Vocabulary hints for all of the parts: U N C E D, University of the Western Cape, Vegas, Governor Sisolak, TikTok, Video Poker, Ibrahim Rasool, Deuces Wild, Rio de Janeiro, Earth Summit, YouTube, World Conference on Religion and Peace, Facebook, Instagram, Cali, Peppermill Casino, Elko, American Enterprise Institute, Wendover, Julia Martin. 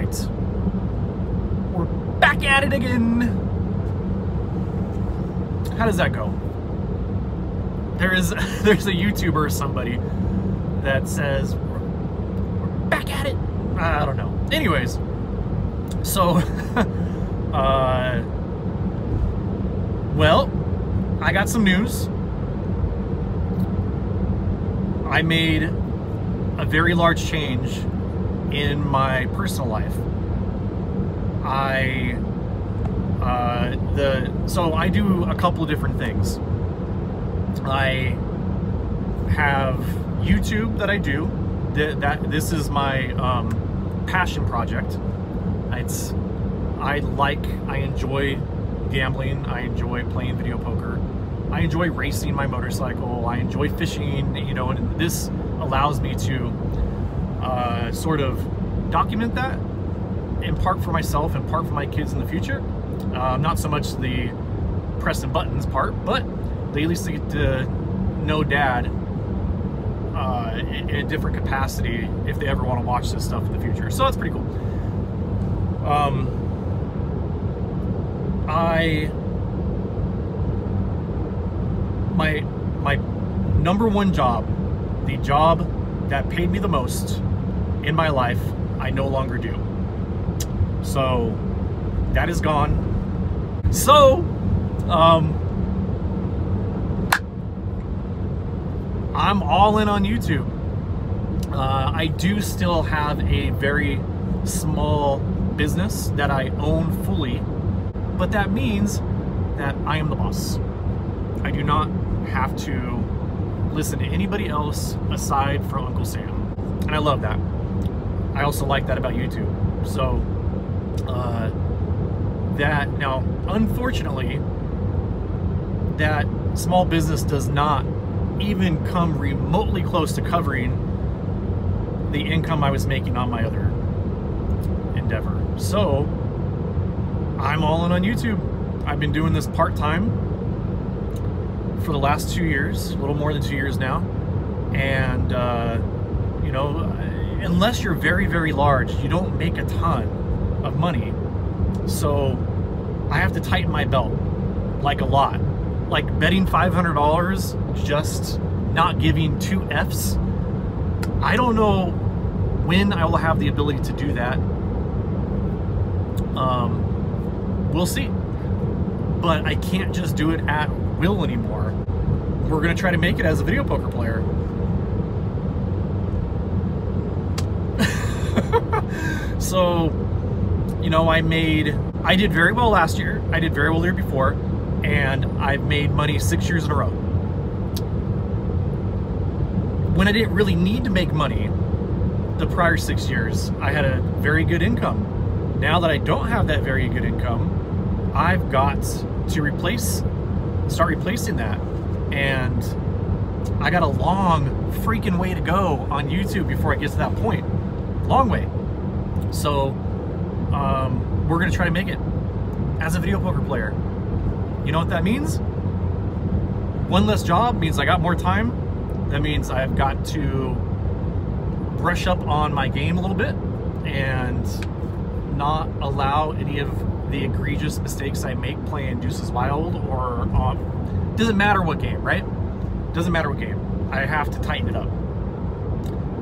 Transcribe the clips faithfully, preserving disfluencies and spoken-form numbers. right, we're back at it again. How does that go? There is, there's a YouTuber or somebody that says, we're, we're back at it. I don't know. Anyways, so, uh, well, I got some news. I made a very large change in my personal life. I, uh, the, so I do a couple of different things. I have YouTube that I do. Th that this is my um, passion project. It's, I like, I enjoy gambling. I enjoy playing video poker. I enjoy racing my motorcycle. I enjoy fishing, you know, and this allows me to uh, sort of document that in part for myself and part for my kids in the future. Uh, not so much the press and buttons part, but they at least get to know Dad uh, in a different capacity if they ever want to watch this stuff in the future. So that's pretty cool. Um, I... My, my number one job, the job that paid me the most in my life, I no longer do. So that is gone. So, um, I'm all in on YouTube. Uh, I do still have a very small business that I own fully, but that means that I am the boss. I do not have to listen to anybody else aside from Uncle Sam, and I love that. I also like that about YouTube. So uh, that now, unfortunately, that small business does not even come remotely close to covering the income I was making on my other endeavor. So I'm all in on YouTube. I've been doing this part-time for the last two years, a little more than two years now. And, uh, you know, unless you're very, very large, you don't make a ton of money. So I have to tighten my belt, like a lot. Like betting five hundred dollars, just not giving two Fs. I don't know when I will have the ability to do that. Um, we'll see. But I can't just do it at will anymore. We're gonna try to make it as a video poker player. So, you know, I made, I did very well last year. I did very well the year before, and I've made money six years in a row. When I didn't really need to make money the prior six years, I had a very good income. Now that I don't have that very good income, I've got to replace start replacing that, and I got a long freaking way to go on YouTube before I get to that point. Long way. So um, we're gonna try to make it as a video poker player. You know what that means? One less job means I got more time. That means I've got to brush up on my game a little bit and not allow any of the egregious mistakes I make playing Deuces Wild or um, doesn't matter what game, right? Doesn't matter what game. I have to tighten it up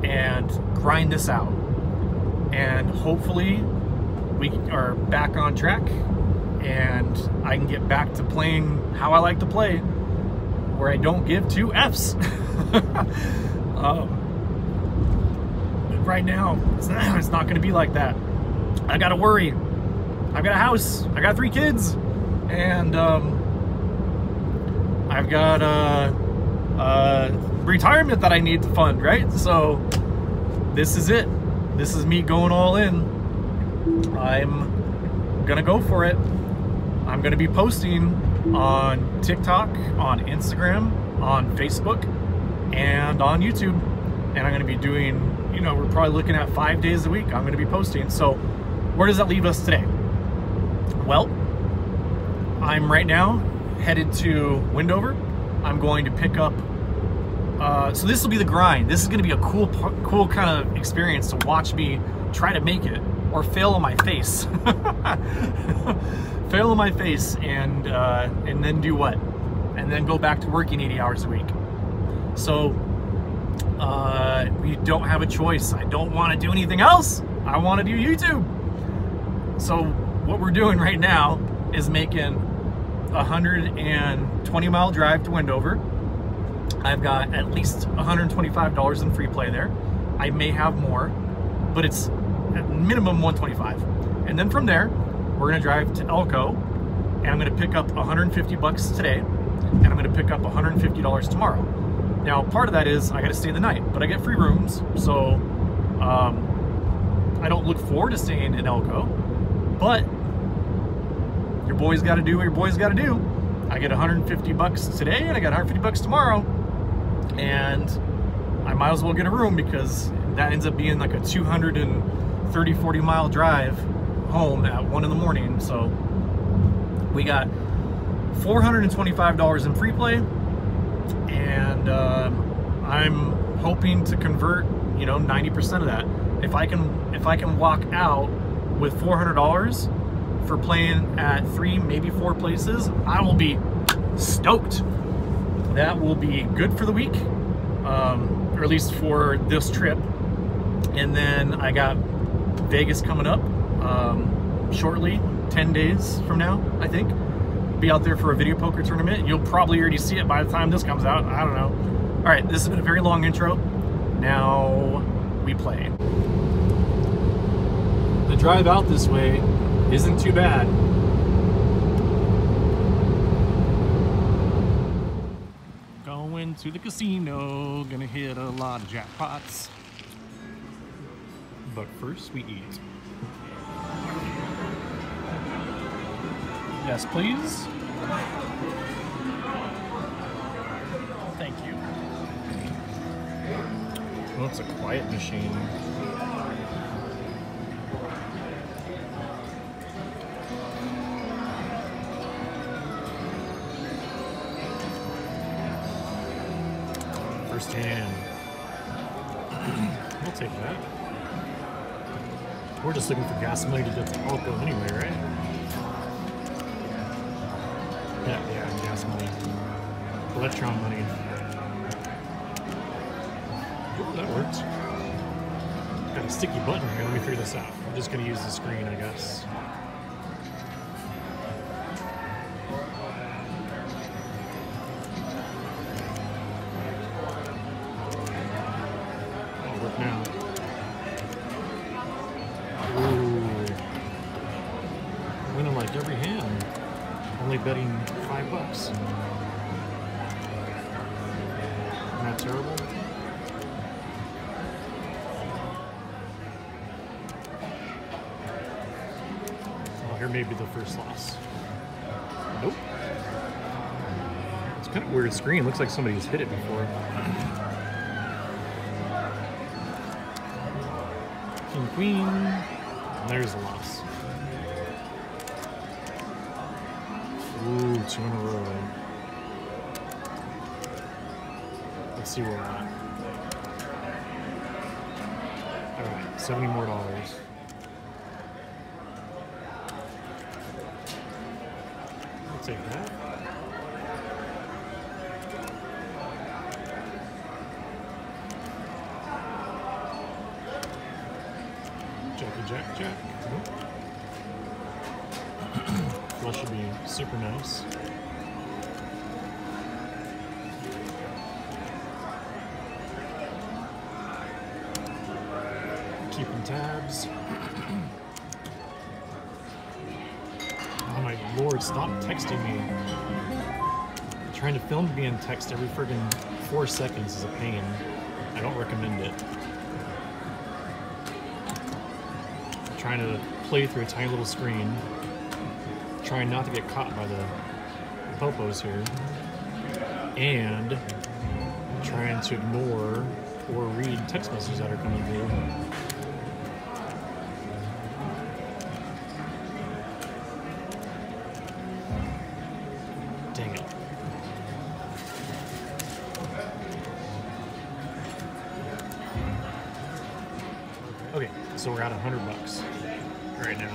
and grind this out, and hopefully we are back on track and I can get back to playing how I like to play, where I don't give two F's. um, right now, it's not gonna be like that. I gotta worry. I've got a house, I got three kids, and um, I've got uh, uh, retirement that I need to fund, right? So this is it. This is me going all in. I'm gonna go for it. I'm gonna be posting on TikTok, on Instagram, on Facebook, and on YouTube. And I'm gonna be doing, you know, we're probably looking at five days a week I'm gonna be posting. So where does that leave us today? Well, I'm right now headed to Wendover. I'm going to pick up, uh, so this will be the grind. This is gonna be a cool, cool kind of experience to watch me try to make it. or fail on my face. Fail on my face and uh, and then do what? And then go back to working eighty hours a week. So uh, we don't have a choice. I don't want to do anything else. I want to do YouTube. So what we're doing right now is making a one hundred twenty mile drive to Wendover. I've got at least one hundred twenty-five dollars in free play there. I may have more, but it's at minimum one hundred twenty-five dollars. And then from there, we're gonna drive to Elko, and I'm gonna pick up one hundred fifty bucks today, and I'm gonna pick up one hundred fifty dollars tomorrow. Now, part of that is I gotta stay the night, but I get free rooms, so um, I don't look forward to staying in Elko, but your boy's gotta do what your boy's gotta do. I get one hundred fifty bucks today, and I got one hundred fifty bucks tomorrow, and I might as well get a room, because that ends up being like a two hundred thirty, forty mile drive home at one in the morning. So we got four hundred twenty-five dollars in free play, and uh, I'm hoping to convert, you know, ninety percent of that. If I can, if I can walk out with four hundred dollars for playing at three, maybe four places, I will be stoked. That will be good for the week, um, or at least for this trip. And then I got Vegas coming up um, shortly, ten days from now, I think. Be out there for a video poker tournament. You'll probably already see it by the time this comes out. I don't know. All right, this has been a very long intro. Now we play. The drive out this way isn't too bad. Going to the casino, gonna hit a lot of jackpots. But first we eat. Yes, please. Thank you. Well, it's a quiet machine. First hand. We'll take that. We're just looking for gas money to get to Elko anyway, right? Yeah, yeah, gas money. Electron money. Ooh, that worked. Got a sticky button here. Let me figure this out. I'm just going to use the screen, I guess. That'll work now. Ooh. Winning like every hand. Only betting five bucks. Isn't that terrible? Well, here may be the first loss. Nope. It's kind of a weird screen. Looks like somebody's hit it before. King, queen. And there's a loss. Ooh, two in a row. Let's see where we're at. Alright, seventy more dollars. I'll take that. Jackie, jack, jack. Nope. That should be super nice. Keeping tabs. Oh my lord, stop texting me. I'm trying to film me in text every friggin' four seconds is a pain. I don't recommend it. I'm trying to play through a tiny little screen. Trying not to get caught by the popos here, and trying to ignore or read text messages that are coming through. Dang it. Okay, so we're at a hundred bucks. right now.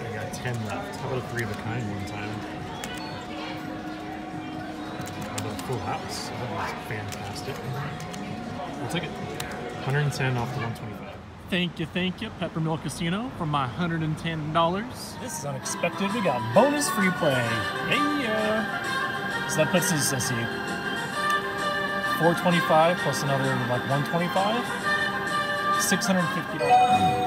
I got ten left. How about a three of a kind one time? How about a full house? That was fantastic. We'll take it. one hundred ten off the one twenty-five. Thank you, thank you, Peppermill Casino, for my one hundred ten dollars. This is unexpected. We got bonus free play. Yeah. So that puts us, let's see, four twenty-five plus another like one twenty-five, six hundred fifty dollars.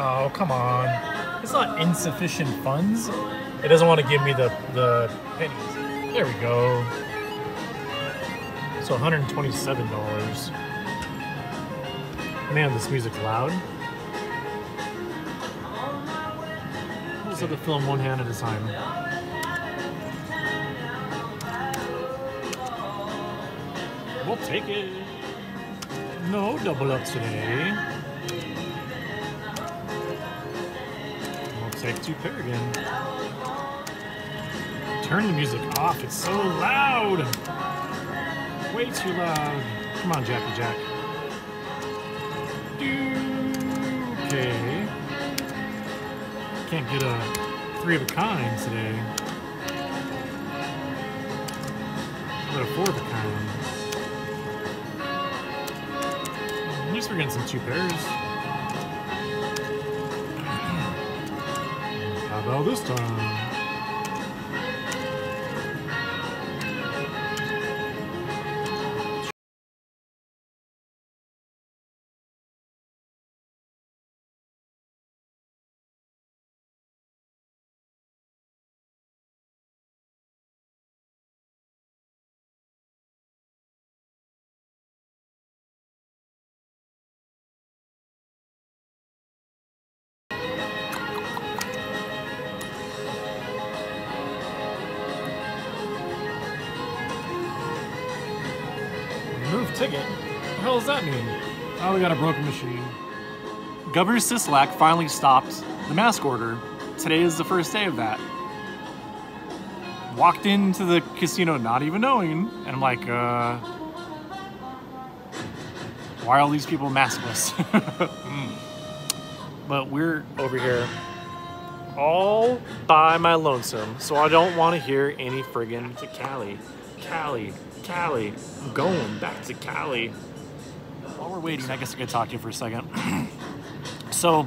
Oh, come on. It's not insufficient funds. It doesn't want to give me the, the pennies. There we go. So one hundred twenty-seven dollars. Man, this music's loud. Also the film one hand at a time. We'll take it. No double up today. We'll take two pair again. Turn the music off, it's so loud! Way too loud. Come on, Jackie Jack. Okay. Can't get a three of a kind today. But a four of a kind. At least we're getting some two pairs. How about this time? Ticket? What the hell does that mean? Oh, we got a broken machine. Governor Sisolak finally stopped the mask order. Today is the first day of that. Walked into the casino not even knowing, and I'm like, uh... why are all these people maskless? mm. But we're over here all by my lonesome, so I don't want to hear any friggin' to Cali. Cali. Cali. I'm going back to Cali. While we're waiting, I guess I could talk to you for a second. So,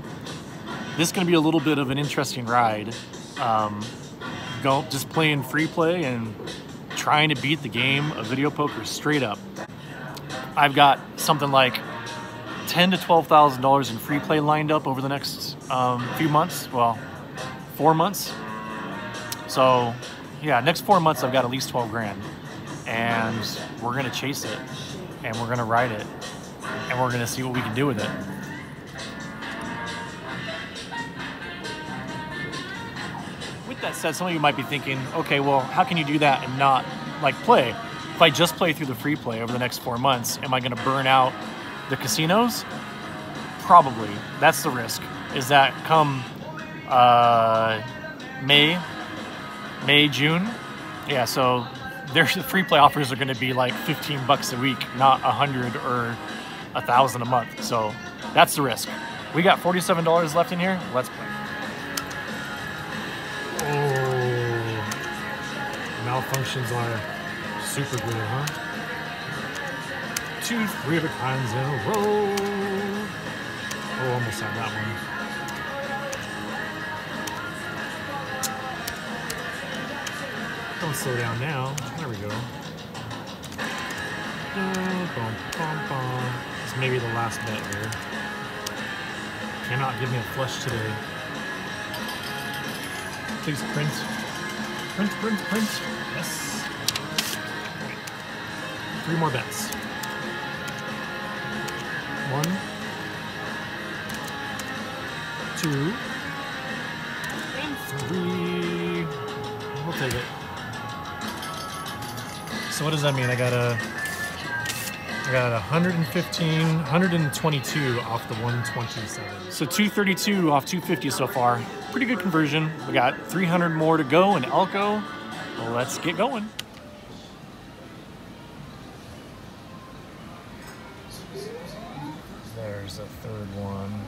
this is going to be a little bit of an interesting ride. Um, go, just playing free play and trying to beat the game of video poker straight up. I've got something like ten to twelve thousand dollars in free play lined up over the next um, few months. Well, four months. So, yeah, next four months I've got at least twelve grand. And we're gonna chase it, and we're gonna ride it, and we're gonna see what we can do with it. With that said, some of you might be thinking, okay, well, how can you do that and not like play? If I just play through the free play over the next four months, am I gonna burn out the casinos? Probably. That's the risk. Is that come uh, May, May, June? Yeah. So. Their free play offers are going to be like fifteen bucks a week, not a hundred or a thousand a month. So that's the risk. We got forty-seven dollars left in here. Let's play. Oh, malfunctions are super good, huh? Two, three of a kinds in a row. Oh, almost had that one. Don't slow down now. There we go. This may be the last bet here. Cannot give me a flush today. Please print. Print, print, print. Yes. Three more bets. One. Two. And three. We'll take it. So what does that mean? I got a, I got a one fifteen, one twenty-two off the one twenty-seven. So two thirty-two off two fifty so far. Pretty good conversion. We got three hundred more to go in Elko. Let's get going. There's a third one.